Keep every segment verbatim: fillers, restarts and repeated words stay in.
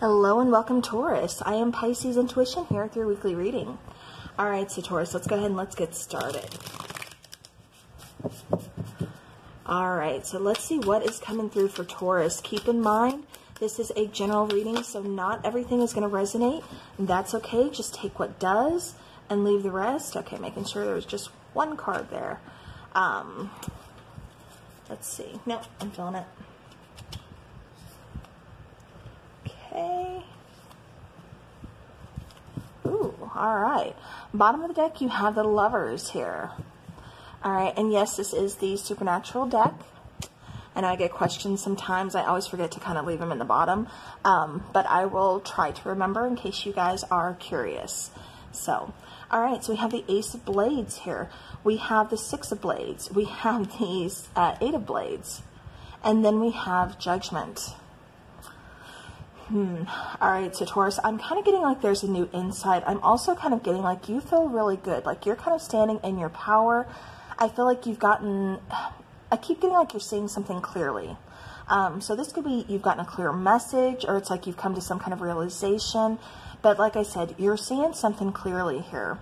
Hello and welcome, Taurus. I am Pisces Intuition here with your weekly reading. All right, so Taurus, let's go ahead and let's get started. All right, so let's see what is coming through for Taurus. Keep in mind, this is a general reading, so not everything is going to resonate. That's okay. Just take what does and leave the rest. Okay, making sure there was just one card there. Um, let's see. Nope, I'm feeling it. Ooh, all right. Bottom of the deck, you have the Lovers here. All right, and yes, this is the Supernatural deck. I know I get questions sometimes. I always forget to kind of leave them in the bottom, um, but I will try to remember in case you guys are curious. So, all right, so we have the Ace of Blades here. We have the Six of Blades. We have the uh, Eight of Blades. And then we have Judgment. Hmm. All right, so Taurus, I'm kind of getting like there's a new insight. I'm also kind of getting like you feel really good. Like you're kind of standing in your power. I feel like you've gotten, I keep getting like you're seeing something clearly. Um, so this could be you've gotten a clear message, or it's like you've come to some kind of realization. But like I said, you're seeing something clearly here.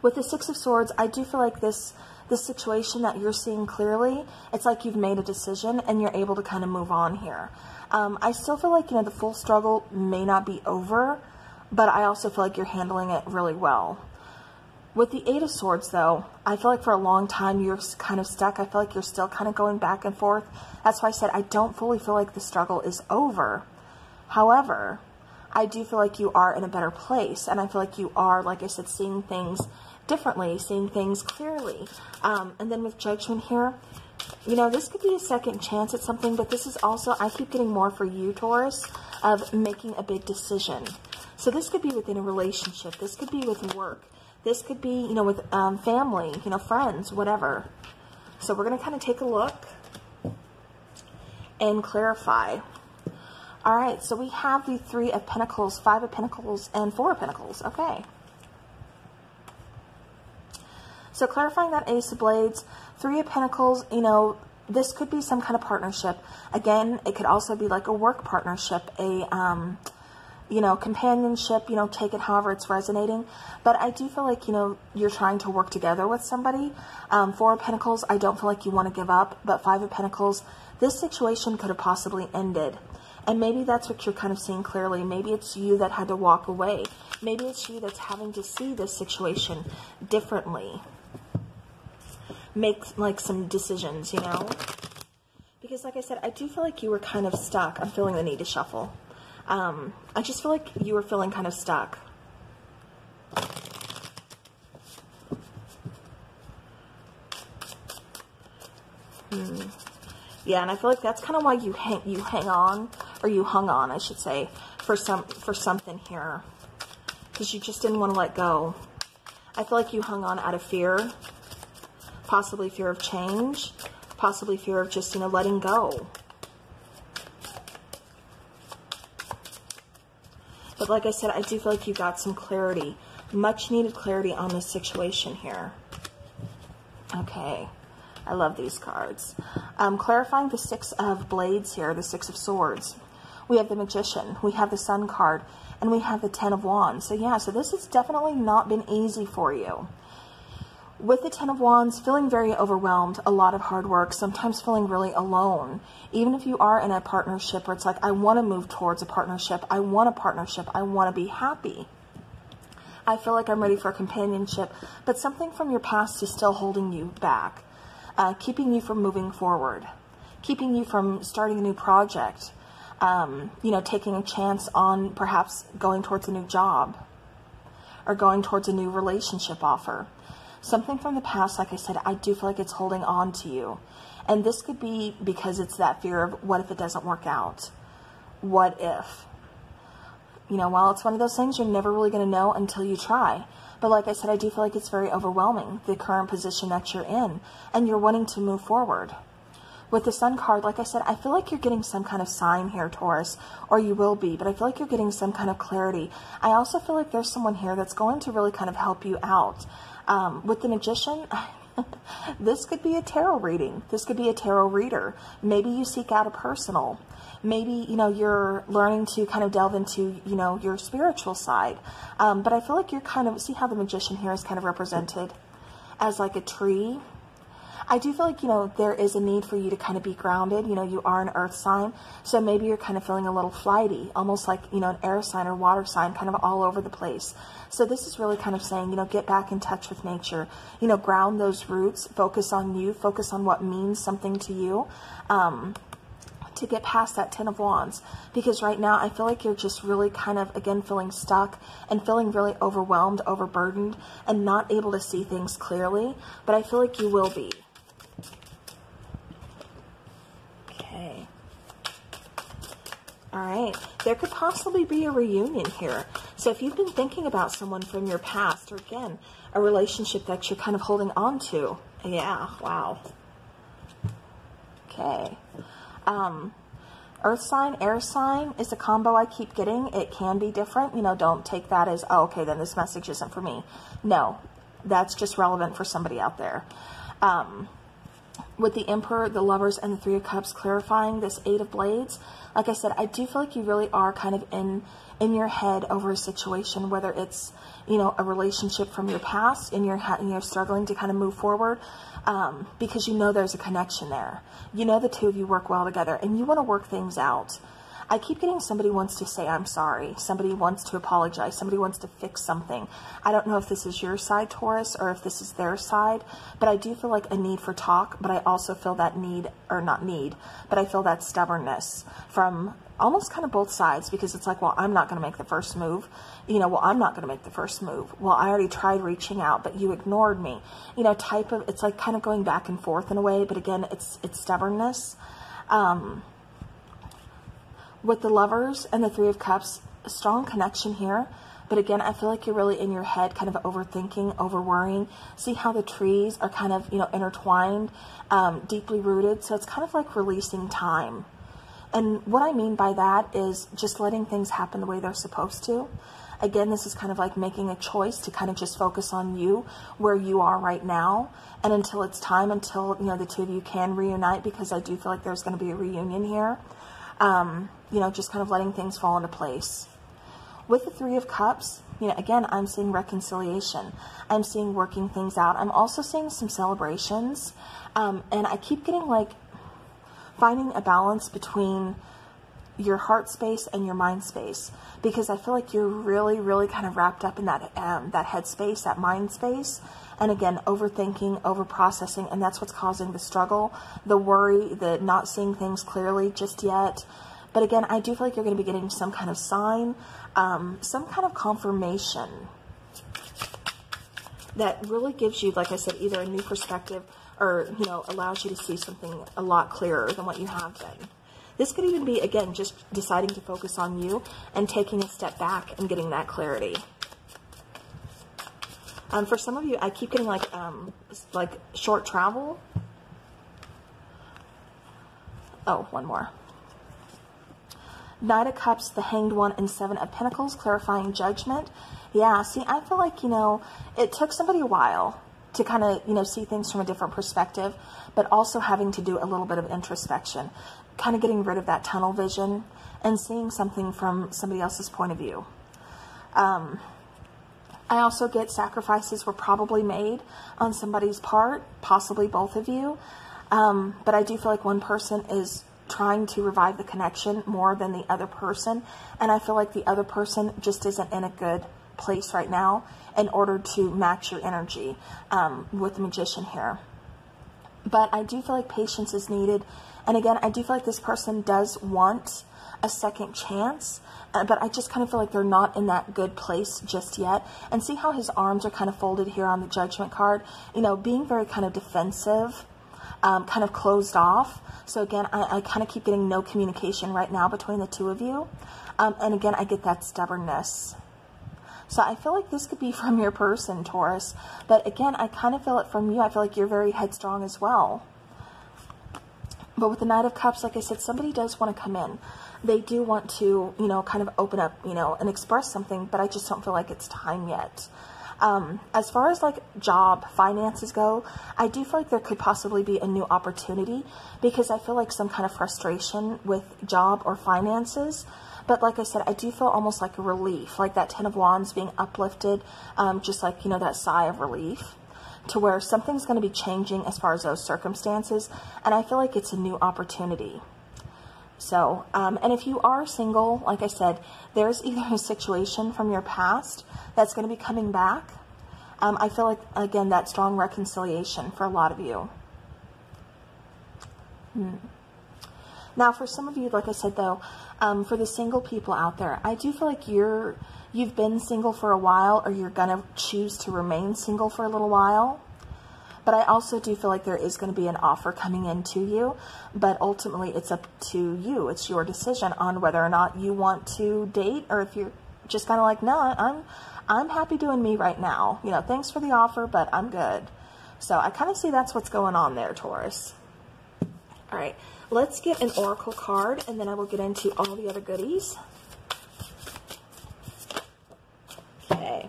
With the Six of Swords, I do feel like this, this situation that you're seeing clearly, it's like you've made a decision and you're able to kind of move on here. Um, I still feel like, you know, the full struggle may not be over, but I also feel like you're handling it really well. With the Eight of Swords, though, I feel like for a long time you're kind of stuck. I feel like you're still kind of going back and forth. That's why I said I don't fully feel like the struggle is over. However, I do feel like you are in a better place, and I feel like you are, like I said, seeing things differently, seeing things clearly. Um, and then with Judgment here, you know, this could be a second chance at something, but this is also, I keep getting more for you, Taurus, of making a big decision. So this could be within a relationship. This could be with work. This could be, you know, with um, family, you know, friends, whatever. So we're going to kind of take a look and clarify. All right, so we have the Three of Pentacles, Five of Pentacles, and Four of Pentacles. Okay. So clarifying that Ace of Blades, Three of Pentacles, you know, this could be some kind of partnership. Again, it could also be like a work partnership, a, um, you know, companionship, you know, take it however it's resonating. But I do feel like, you know, you're trying to work together with somebody. Um, Four of Pentacles, I don't feel like you want to give up. But Five of Pentacles, this situation could have possibly ended. And maybe that's what you're kind of seeing clearly. Maybe it's you that had to walk away. Maybe it's you that's having to see this situation differently. Make like some decisions, you know, because like I said, I do feel like you were kind of stuck. I'm feeling the need to shuffle. Um, I just feel like you were feeling kind of stuck. Hmm. Yeah. And I feel like that's kind of why you hang, you hang on, or you hung on, I should say, for some, for something here, because you just didn't want to let go. I feel like you hung on out of fear. Possibly fear of change, possibly fear of just, you know, letting go. But like I said, I do feel like you got some clarity, much needed clarity on this situation here. Okay. I love these cards. Um, clarifying the Six of Blades here, the Six of Swords. We have the Magician, we have the Sun card, and we have the Ten of Wands. So yeah, so this has definitely not been easy for you. With the Ten of Wands, feeling very overwhelmed, a lot of hard work, sometimes feeling really alone. Even if you are in a partnership where it's like, I want to move towards a partnership. I want a partnership. I want to be happy. I feel like I'm ready for a companionship, but something from your past is still holding you back, uh, keeping you from moving forward, keeping you from starting a new project, um, you know, taking a chance on perhaps going towards a new job or going towards a new relationship offer. Something from the past, like I said, I do feel like it's holding on to you. And this could be because it's that fear of what if it doesn't work out? What if? You know, while it's one of those things, you're never really going to know until you try. But like I said, I do feel like it's very overwhelming, the current position that you're in, and you're wanting to move forward. With the Sun card, like I said, I feel like you're getting some kind of sign here, Taurus, or you will be, but I feel like you're getting some kind of clarity. I also feel like there's someone here that's going to really kind of help you out. Um, with the Magician, This could be a tarot reading. This could be a tarot reader. Maybe you seek out a personal. Maybe, you know, you're learning to kind of delve into, you know, your spiritual side. Um, but I feel like you're kind of, see how the magician here is kind of represented as like a tree. I do feel like, you know, there is a need for you to kind of be grounded. You know, you are an earth sign, so maybe you're kind of feeling a little flighty, almost like, you know, an air sign or water sign, kind of all over the place. So this is really kind of saying, you know, get back in touch with nature, you know, ground those roots, focus on you, focus on what means something to you, um, to get past that Ten of Wands. Because right now I feel like you're just really kind of, again, feeling stuck and feeling really overwhelmed, overburdened, and not able to see things clearly. But I feel like you will be. All right, there could possibly be a reunion here. So if you've been thinking about someone from your past, or again, a relationship that you're kind of holding on to. Yeah, wow. Okay. Um, earth sign, air sign is a combo I keep getting. It can be different. You know, don't take that as, oh, okay, then this message isn't for me. No, that's just relevant for somebody out there. Um, with the Emperor, the Lovers, and the Three of Cups clarifying this Eight of Blades, like I said, I do feel like you really are kind of in in your head over a situation, whether it's, you know, a relationship from your past, and you're, and you're struggling to kind of move forward, um, because you know there's a connection there. You know the two of you work well together, and you want to work things out. I keep getting somebody wants to say, I'm sorry. Somebody wants to apologize. Somebody wants to fix something. I don't know if this is your side, Taurus, or if this is their side, but I do feel like a need for talk, but I also feel that need, or not need, but I feel that stubbornness from almost kind of both sides, because it's like, well, I'm not going to make the first move. You know, well, I'm not going to make the first move. Well, I already tried reaching out, but you ignored me. You know, type of, it's like kind of going back and forth in a way, but again, it's, it's stubbornness. Um, With the Lovers and the Three of Cups, a strong connection here. But again, I feel like you're really in your head, kind of overthinking, overworrying. See how the trees are kind of, you know, intertwined, um, deeply rooted. So it's kind of like releasing time. And what I mean by that is just letting things happen the way they're supposed to. Again, this is kind of like making a choice to kind of just focus on you, where you are right now, and until it's time, until, you know, the two of you can reunite, because I do feel like there's going to be a reunion here. Um, you know, just kind of letting things fall into place. With the Three of Cups, you know, again, I'm seeing reconciliation. I'm seeing working things out. I'm also seeing some celebrations. Um, and I keep getting like finding a balance between your heart space and your mind space, because I feel like you're really, really kind of wrapped up in that, um, that head space, that mind space. And again, overthinking, overprocessing, and that's what's causing the struggle, the worry, the not seeing things clearly just yet. But again, I do feel like you're going to be getting some kind of sign, um, some kind of confirmation that really gives you, like I said, either a new perspective, or, you know, allows you to see something a lot clearer than what you have been. This could even be, again, just deciding to focus on you and taking a step back and getting that clarity. Um, for some of you, I keep getting like, um, like short travel. Oh, one more. Knight of Cups, the Hanged One, and Seven of Pentacles, clarifying judgment. Yeah, see, I feel like, you know, it took somebody a while to kind of, you know, see things from a different perspective, but also having to do a little bit of introspection, kind of getting rid of that tunnel vision and seeing something from somebody else's point of view. Um... I also get sacrifices were probably made on somebody's part, possibly both of you. Um, but I do feel like one person is trying to revive the connection more than the other person. And I feel like the other person just isn't in a good place right now in order to match your energy um, with the magician here. But I do feel like patience is needed. And again, I do feel like this person does want a second chance, but I just kind of feel like they're not in that good place just yet. And see how his arms are kind of folded here on the Judgment card, you know, being very kind of defensive, um, kind of closed off. So again, I, I kind of keep getting no communication right now between the two of you. Um, and again, I get that stubbornness. So I feel like this could be from your person, Taurus. But again, I kind of feel it from you. I feel like you're very headstrong as well. But with the Knight of Cups, like I said, somebody does want to come in. They do want to, you know, kind of open up, you know, and express something, but I just don't feel like it's time yet. Um, as far as like job finances go, I do feel like there could possibly be a new opportunity, because I feel like some kind of frustration with job or finances. But like I said, I do feel almost like a relief, like that Ten of Wands being uplifted, um, just like, you know, that sigh of relief, to where something's going to be changing as far as those circumstances. And I feel like it's a new opportunity. So, um, and if you are single, like I said, there's either a situation from your past that's going to be coming back. Um, I feel like, again, that strong reconciliation for a lot of you. Hmm. Now, for some of you, like I said, though, um, for the single people out there, I do feel like you're, you've been single for a while, or you're going to choose to remain single for a little while. But I also do feel like there is going to be an offer coming in to you. But ultimately, it's up to you. It's your decision on whether or not you want to date, or if you're just kind of like, no, I'm, I'm happy doing me right now. You know, thanks for the offer, but I'm good. So I kind of see that's what's going on there, Taurus. All right, let's get an oracle card, and then I will get into all the other goodies. Okay.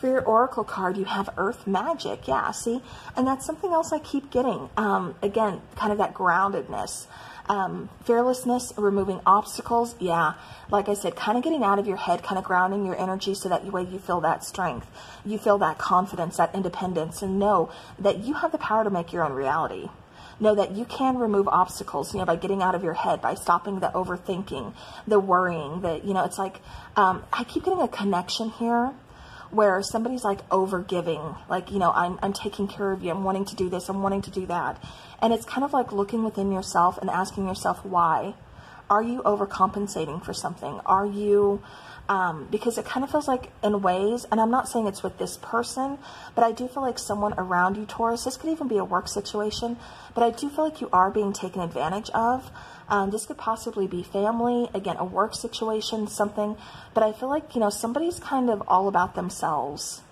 For your oracle card, you have Earth Magic. Yeah, see? And that's something else I keep getting. Um, again, kind of that groundedness. Um, fearlessness, removing obstacles. Yeah, like I said, kind of getting out of your head, kind of grounding your energy so that way you feel that strength. You feel that confidence, that independence, and know that you have the power to make your own reality. Know that you can remove obstacles, you know, by getting out of your head, by stopping the overthinking, the worrying, the, you know, it's like, um, I keep getting a connection here where somebody's like overgiving, like, you know, I'm, I'm taking care of you, I'm wanting to do this, I'm wanting to do that. And it's kind of like looking within yourself and asking yourself, why? Are you overcompensating for something? Are you, um, because it kind of feels like in ways, and I'm not saying it's with this person, but I do feel like someone around you, Taurus, this could even be a work situation, but I do feel like you are being taken advantage of. Um, this could possibly be family, again, a work situation, something, but I feel like, you know, somebody's kind of all about themselves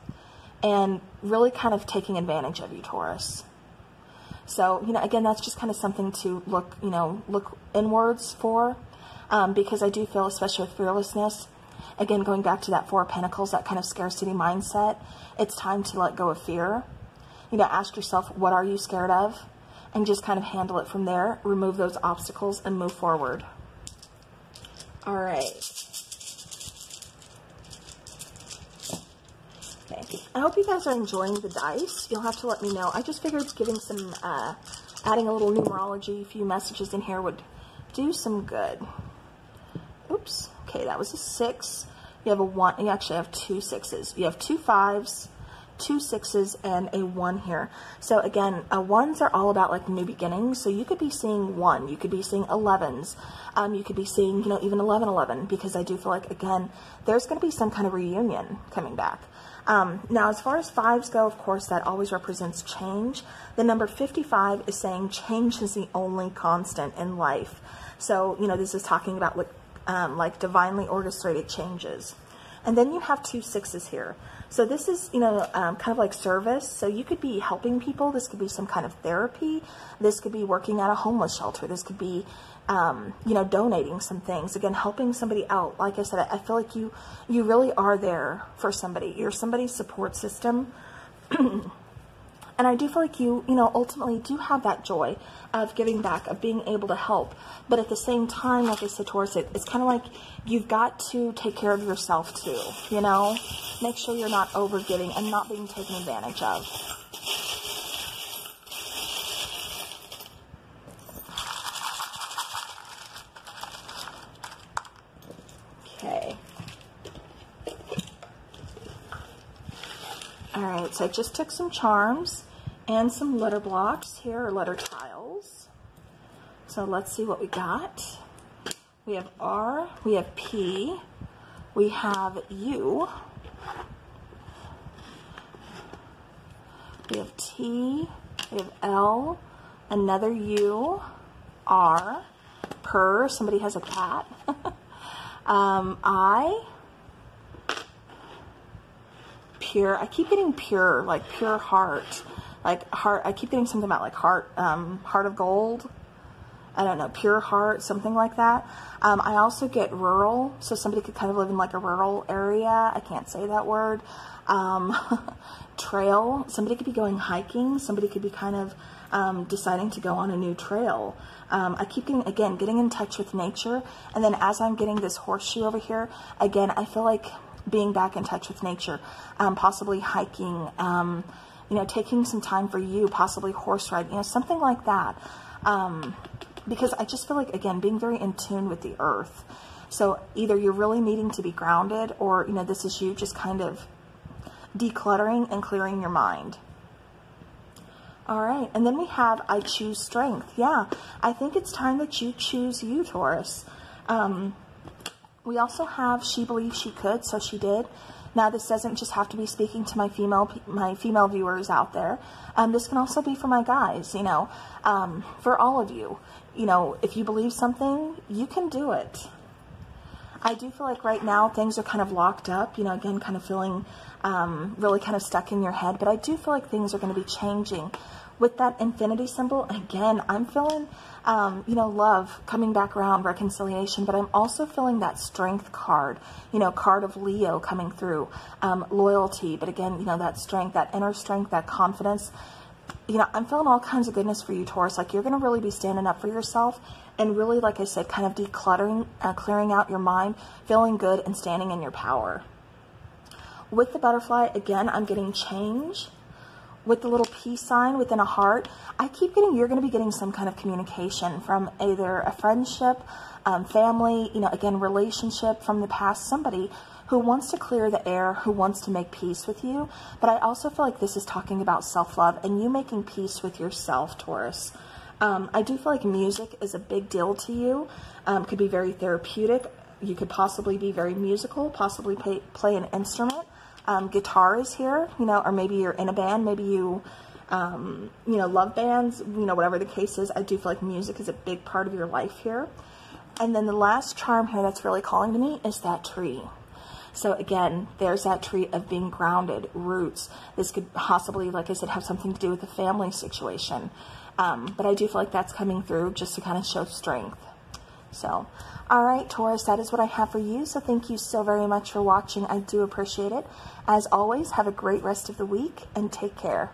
and really kind of taking advantage of you, Taurus. So, you know, again, that's just kind of something to look, you know, look inwards for, um, because I do feel, especially with fearlessness, again, going back to that Four of Pentacles, that kind of scarcity mindset, it's time to let go of fear. You know, ask yourself, what are you scared of? And just kind of handle it from there, remove those obstacles, and move forward. All right. I hope you guys are enjoying the dice. You'll have to let me know. I just figured giving some, uh, adding a little numerology, a few messages in here would do some good. Oops. Okay, that was a six. You have a one. You actually have two sixes. You have two fives, two sixes, and a one here. So again, uh, ones are all about like new beginnings. So you could be seeing one. You could be seeing elevens. Um, you could be seeing, you know, even eleven eleven, because I do feel like, again, there's going to be some kind of reunion coming back. Um, now, as far as fives go, of course, that always represents change. The number fifty-five is saying change is the only constant in life. So, you know, this is talking about like, um, like divinely orchestrated changes. And then you have two sixes here. So this is, you know, um, kind of like service. So you could be helping people. This could be some kind of therapy. This could be working at a homeless shelter. This could be, um, you know, donating some things. Again, helping somebody out. Like I said, I feel like you, you really are there for somebody. You're somebody's support system. And I do feel like you, you know, ultimately do have that joy of giving back, of being able to help. But at the same time, like I said, Taurus, it, it's kind of like you've got to take care of yourself too, you know? Make sure you're not overgiving and not being taken advantage of. Okay. All right, so I just took some charms and some letter blocks here, or letter tiles. So let's see what we got. We have R, we have P, we have U, we have T, we have L, another U, R, purr, somebody has a cat, um, I, pure, I keep getting pure, like pure heart, like heart, I keep getting something about like heart, um, heart of gold, I don't know, pure heart, something like that. Um, I also get rural, so somebody could kind of live in like a rural area. I can't say that word. Um, trail, somebody could be going hiking. Somebody could be kind of um, deciding to go on a new trail. Um, I keep getting, again, getting in touch with nature. And then as I'm getting this horseshoe over here, again, I feel like being back in touch with nature, um, possibly hiking, um, you know, taking some time for you, possibly horse riding, you know, something like that. Um, because I just feel like, again, being very in tune with the earth. So either you're really needing to be grounded, or, you know, this is you just kind of decluttering and clearing your mind. All right. And then we have, I choose strength. Yeah. I think it's time that you choose you, Taurus. Um, we also have, she believed she could, so she did. Now, this doesn't just have to be speaking to my female my female viewers out there. Um, this can also be for my guys, you know, um, for all of you. You know, if you believe something, you can do it. I do feel like right now things are kind of locked up, you know, again, kind of feeling um, really kind of stuck in your head. But I do feel like things are going to be changing. With that infinity symbol, again, I'm feeling, um, you know, love coming back around, reconciliation, but I'm also feeling that strength card, you know, card of Leo coming through, um, loyalty, but again, you know, that strength, that inner strength, that confidence. You know, I'm feeling all kinds of goodness for you, Taurus. Like, you're going to really be standing up for yourself and really, like I said, kind of decluttering, uh, clearing out your mind, feeling good and standing in your power. With the butterfly, again, I'm getting change. With the little peace sign within a heart, I keep getting you're going to be getting some kind of communication from either a friendship, um, family, you know, again, relationship from the past, somebody who wants to clear the air, who wants to make peace with you. But I also feel like this is talking about self-love and you making peace with yourself, Taurus. Um, I do feel like music is a big deal to you. Um, could be very therapeutic. You could possibly be very musical, possibly pay, play an instrument. Um, guitar is here, you know, or maybe you're in a band, maybe you, um, you know, love bands, you know, whatever the case is. I do feel like music is a big part of your life here. And then the last charm here that's really calling to me is that tree. So again, there's that tree of being grounded, roots. This could possibly, like I said, have something to do with the family situation. Um, but I do feel like that's coming through just to kind of show strength. So, all right, Taurus, that is what I have for you. So thank you so very much for watching. I do appreciate it. As always, have a great rest of the week and take care.